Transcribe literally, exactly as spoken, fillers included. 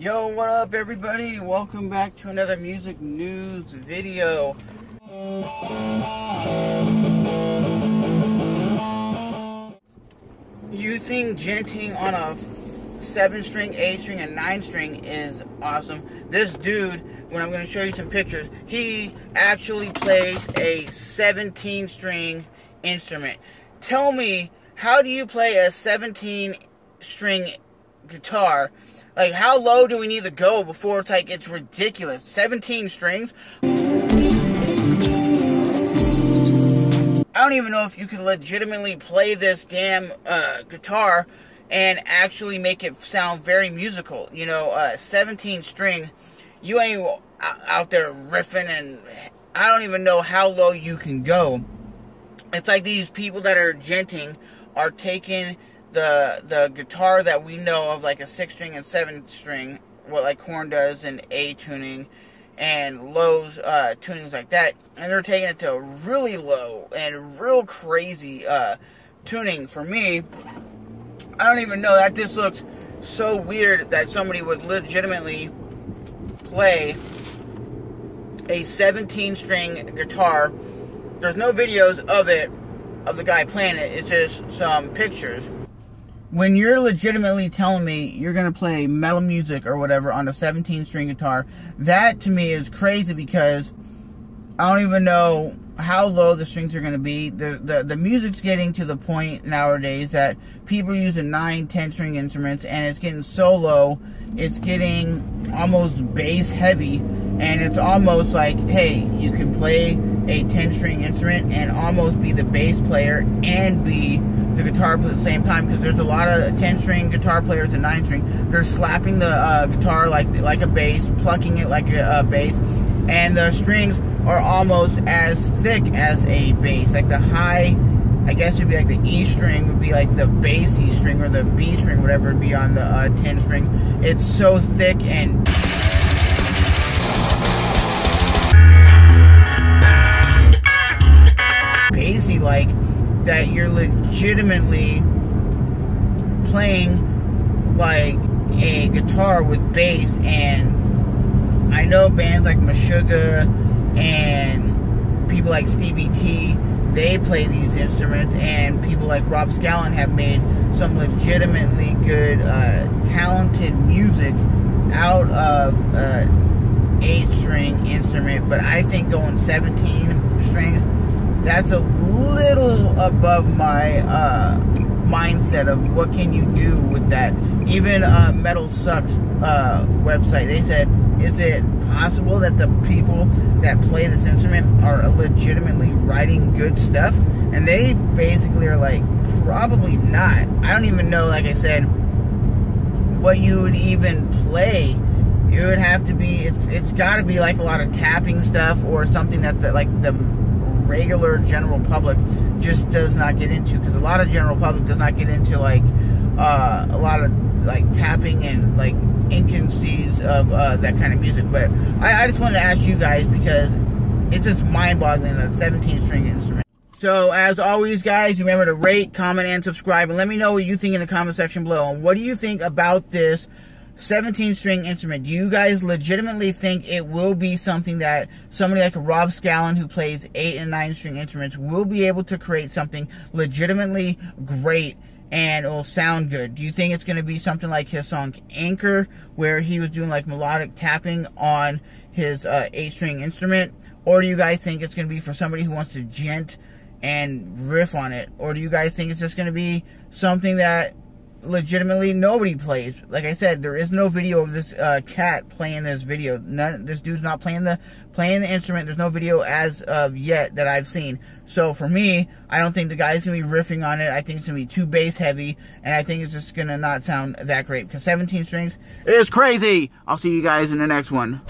Yo, what up everybody? Welcome back to another music news video. You think genting on a seven string, eight string, and nine string is awesome. This dude, when I'm going to show you some pictures, he actually plays a seventeen string instrument. Tell me, how do you play a seventeen string guitar? Like, how low do we need to go before it's like, it's ridiculous? seventeen strings? I don't even know if you can legitimately play this damn uh, guitar and actually make it sound very musical. You know, uh, seventeen string, you ain't out there riffing, and I don't even know how low you can go. It's like these people that are genting are taking the the guitar that we know of, like a six string and seven string, what like Korn does, and A tuning and lows, uh, tunings like that, and they're taking it to really low and real crazy uh, tuning. For me, I don't even know. That just looks so weird that somebody would legitimately play a seventeen string guitar. There's no videos of it, of the guy playing it. It's just some pictures. When you're legitimately telling me you're going to play metal music or whatever on a seventeen string guitar, that to me is crazy, because I don't even know how low the strings are going to be. The, the the music's getting to the point nowadays that people are using nine, ten string instruments, and it's getting so low, it's getting almost bass heavy, and it's almost like, hey, you can play a ten string instrument and almost be the bass player and be the guitar player at the same time, because there's a lot of ten string guitar players and nine string. They're slapping the uh, guitar like, like a bass, plucking it like a, a bass, and the strings are almost as thick as a bass. Like the high, I guess it would be like the E string would be like the bass E string, or the B string, whatever it would be on the uh, ten string. It's so thick, and bassy like that, you're legitimately playing like a guitar with bass. And I know bands like Meshuggah and people like Stevie T, they play these instruments, and people like Rob Scallon have made some legitimately good, uh, talented music out of an eight string instrument. But I think going seventeen strings, that's a little above my uh, mindset of what can you do with that. Even uh, Metal Sucks uh, website, they said, is it possible that the people that play this instrument are legitimately writing good stuff? And they basically are like, probably not. I don't even know, like I said, what you would even play. It would have to be, it's, it's got to be like a lot of tapping stuff, or something that the, like the regular general public just does not get into, because a lot of general public does not get into like uh, a lot of like tapping and like inconsistencies of uh, that kind of music. But I, I just wanted to ask you guys, because it's just mind-boggling, that seventeen string instrument. So as always guys, remember to rate, comment, and subscribe, and let me know what you think in the comment section below. And what do you think about this seventeen string instrument? Do you guys legitimately think it will be something that somebody like Rob Scallon, who plays eight and nine string instruments, will be able to create something legitimately great and it'll sound good? Do you think it's going to be something like his song Anchor, where he was doing like melodic tapping on his uh, eight string instrument? Or do you guys think it's going to be for somebody who wants to gent and riff on it? Or do you guys think it's just going to be something that legitimately nobody plays? Like I said, there is no video of this uh, cat playing this video. None, this dude's not playing the playing the instrument. There's no video as of yet that I've seen. So for me, I don't think the guy's gonna be riffing on it. I think it's gonna be too bass heavy, and I think it's just gonna not sound that great, because seventeen strings is crazy. I'll see you guys in the next one.